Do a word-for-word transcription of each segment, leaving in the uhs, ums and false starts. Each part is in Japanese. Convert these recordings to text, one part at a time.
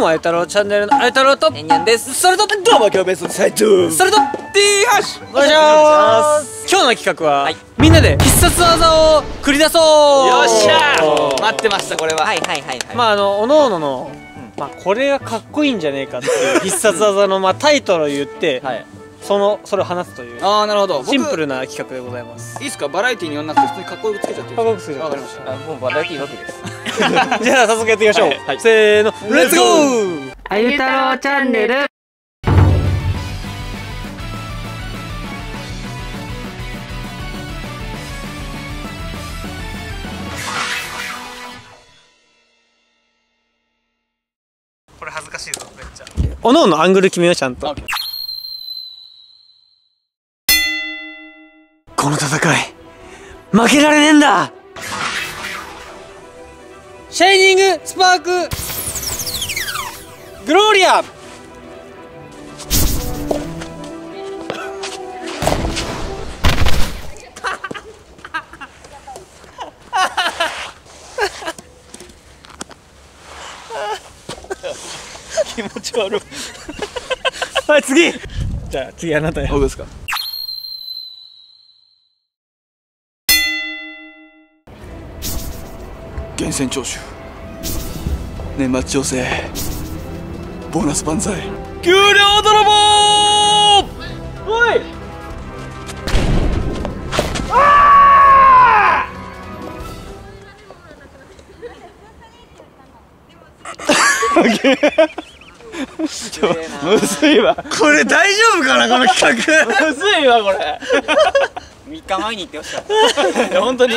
もあゆたろうチャンネルのあゆたろうとにゃんです。それとどうも今日ベースの斉藤、それと D ハッシュお願いします。今日の企画は、はい、みんなで必殺技を繰り出そう。よっしゃ待ってました。これははいはいはい、はい、まああのおのおのの、うん、まあこれがかっこいいんじゃねえかっていう必殺技のまあタイトルを言って、はい、そのそれを話すという、ああなるほど、シンプルな企画でございます。いいっすか、バラエティーに呼んなくて普通にかっこよくつけちゃっていいですか。かっこよくつけちゃっていいですか。わかりました。もうバラエティーわけです。じゃあ早速やっていきましょう、はいはい、せーのレッツゴーあゆたろうチャンネル。これ恥ずかしいぞ。めっちゃおのおのアングル決めようちゃんと。この戦い負けられねえんだ。シャイニングスパークグローリア。気持ち悪い。はい次。じゃあ次あなたよ。僕ですか。源泉徴収、年末調整、ボーナス万歳、給料泥棒。おいあむずいわこれ。大丈夫かなこの企画。むずいわこれ。みっかまえに言ってほしかったいや本当に。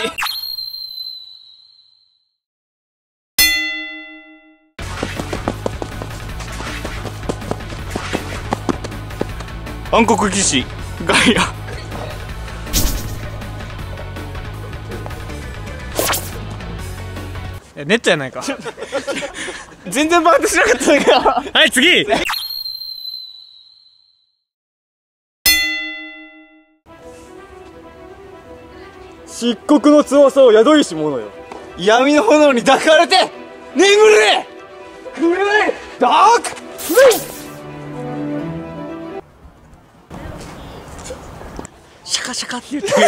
暗黒騎士ガイア。ネットやないか。全然バイトしなかったんだけど。はい次。漆黒の翼を宿りし者よ、闇の炎に抱かれて眠れ狂えダークフェイス。シャカシャカって言ってるよ。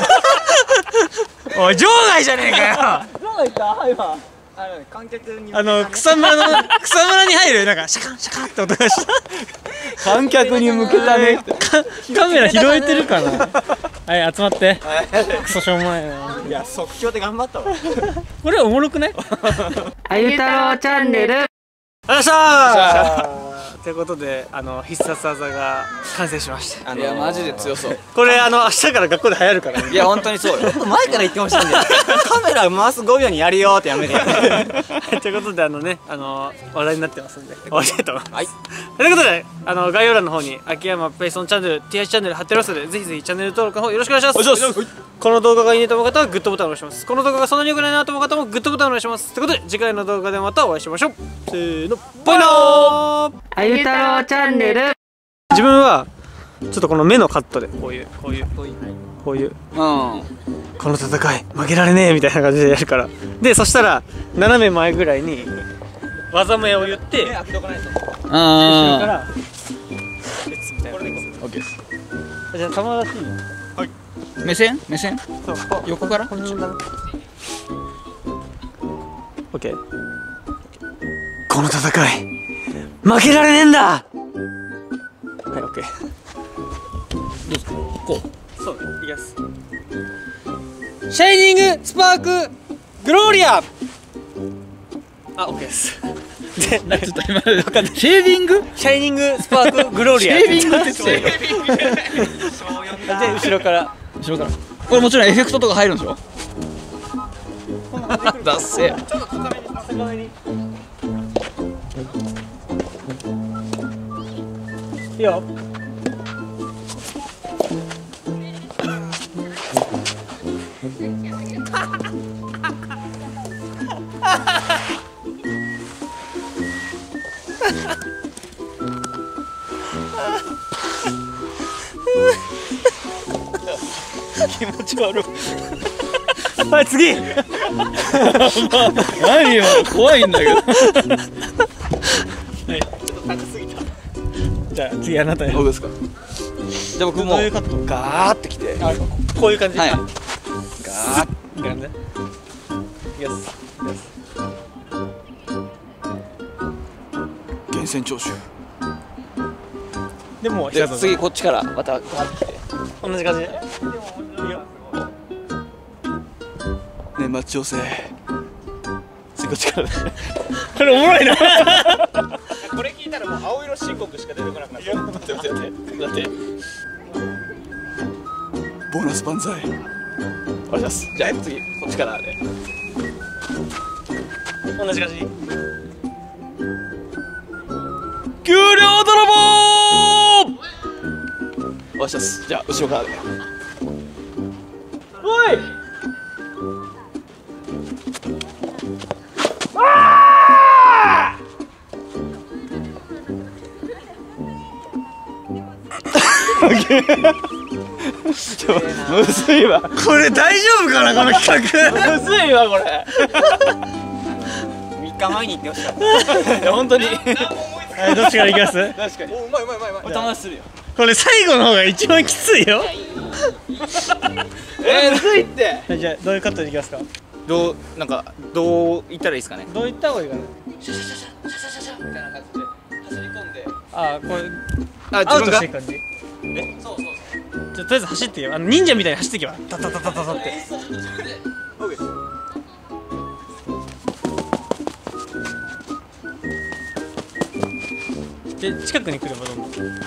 おい場外じゃねえかよ。場外か今。あの観客にあの草むらの草むらに入るなんかシャカンシャカンって音がした。観客に向けたね。カメラ拾えてるかな。はい集まって。クソしょうもないな。いや即興で頑張ったわ。これおもろくない？あゆたろうチャンネル。よっしゃー。ということで、あの必殺技が完成しました。いやマジで強そうこれ。あの明日から学校で流行るから。いや本当にそうよ。前から言ってましたんでカメラ回すごびょうにやるよってやめて。ということであのねあの話題になってますんで終わりたいと思います。ということであの概要欄の方に秋山ペイソンチャンネル ティーエイチ チャンネル貼ってますので、ぜひぜひチャンネル登録の方よろしくお願いします。この動画がいいねと思う方はグッドボタンお願いします。この動画がそんなに良くないなと思う方もグッドボタンお願いします。ということで次回の動画でまたお会いしましょう。せーのバイナー。あゆたろうチャンネル。自分はちょっとこの目のカットでこういうこういうこういう、うん、この戦い負けられねえみたいな感じでやるから。でそしたら斜め前ぐらいに技名を言って、目開けとかないと後ろからレッツみたいな。これでいこう。オッケー。じゃあ玉出しいいよ。はい目線目線横から。オッケー。この戦い負けられねえんだ。はいオッケー。どうぞこう。そういきます。シャイニングスパークグローリア。あオッケーです。でちょっと今分かんない。シェーディングシャイニングスパークグローリア。シェーディングってそういうで後ろから後ろから。これもちろんエフェクトとか入るんでしょ。だっせ。ちょっと高めに高めに。いいよ。気持ち悪い。はい次。何よ怖いんだけど。はい。じゃあ次あなたやる。僕ですか。じゃあ僕もガーってきて、こういう感じ。はい。ガーって感じ。イエス。源泉徴収。でも次こっちからまたガーってきて。同じ感じ。いいよ。年末調整。次こっちから。これおもろいな。これ聞いたらもう青色申告しか出てこなくなって。待って待って待って待って。ボーナス万歳。お願いします。じゃあ次こっちからで。同じ感じ。給料泥棒。お願いします。じゃあ後ろからで。おい。ちょっとむずいわこれ大丈夫かなこの企画。むずいわこれ。みっかまえに言ってました。いや本当に。どっちから行きます？確かに。おうまいうまいうまいうまい。お試しするよ。これ最後の方が一番きついよ。えむずいって。じゃあどういうカットでいきますか？どうなんかどう行ったらいいですかね。どう行った方がいいかね。シャシャシャシャシャシャシャみたいな感じで走り込んで。あこれあアウトしていく感じ。え、そうそうそう。じゃとりあえず走ってよ。あの忍者みたいに走っていけば。タタタタタタって。で近くに来ればどんどん。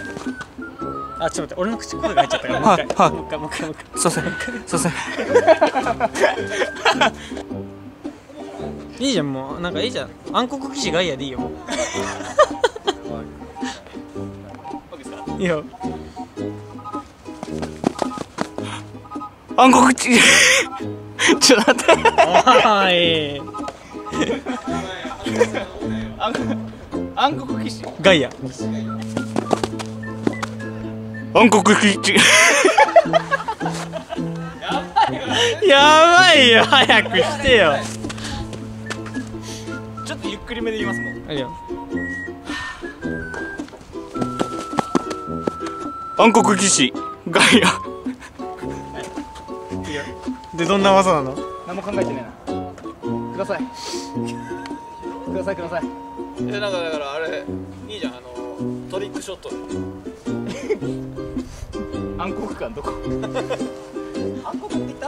あ、ちょっと待って。俺の口声が入っちゃったから。はいはい。もう一回もう一回もう一回。そうそうそうそう。いいじゃんもうなんかいいじゃん。暗黒騎士ガイアでいいよ。いいよ。暗黒ちちょっと待って。おい暗黒騎士ガイア暗黒騎士やばいよ早くしてよ。ちょっとゆっくりめで言いますもん。いいよ暗黒騎士ガイアで、どんな技なの？何も考えてないな。ください。くださいください。え、なんかだからあれいいじゃん、あのトリックショット。暗黒感どこ？暗黒って言った？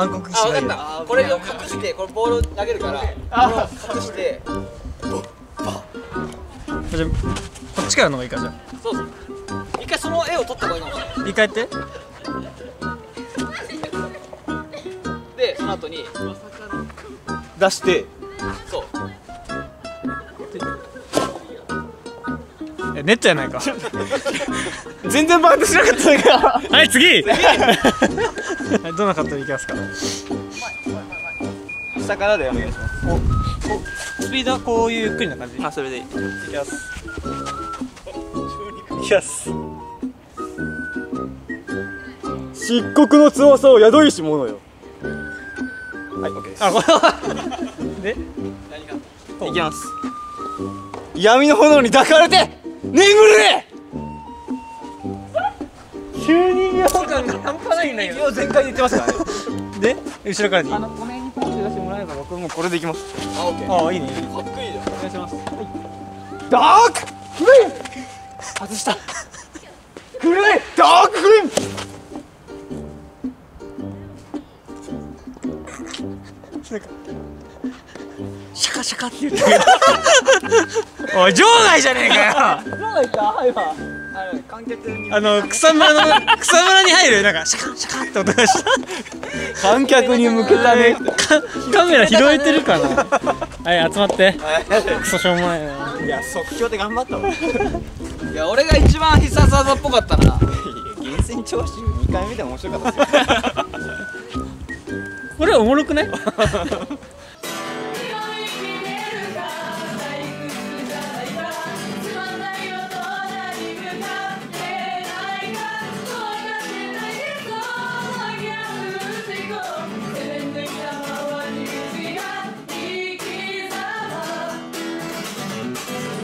暗黒。あ、分かった。これを隠して、これボール投げるから、あ、隠して。じゃこっちからの方がいいかじゃ。そうそう。一回その絵を撮った方がいいのかな。一回やって。で、その後に出してそうえ、ネットじゃないか全然バイトしなかったんだけど。はい、次どんなカットでいきますか。下からでお願いします。お、スピードはこういうゆっくりな感じ。あ、それでいい。いきますいきます。漆黒の翼を宿りし者よ。はい、オッケーです。あ、これで、何がいきます。闇の炎に抱かれて眠るね。急に秒間が半端ないんだけど。全開で言ってますからね。で、後ろからに。あの、ごめんにポンって出してもらえば、僕もこれでいきます。あ、オッケー。あ、いいね。かっこいいじゃん。お願いします。ダークフリー。外した。フリー。ダークフリー。なんかシャカシャカって言っておい、場外じゃねえかよ。場外か、はいは観客にあの、草むらの、草むらに入るなんかシャカシャカって音がした観客に向けたね。カメラ拾えてるかな。はい、集まってクソしょうもないな。いや、即興で頑張ったわ。いや、俺が一番必殺技っぽかったな。厳選聴取にかいめで面白かったっすよ。これおもろくない？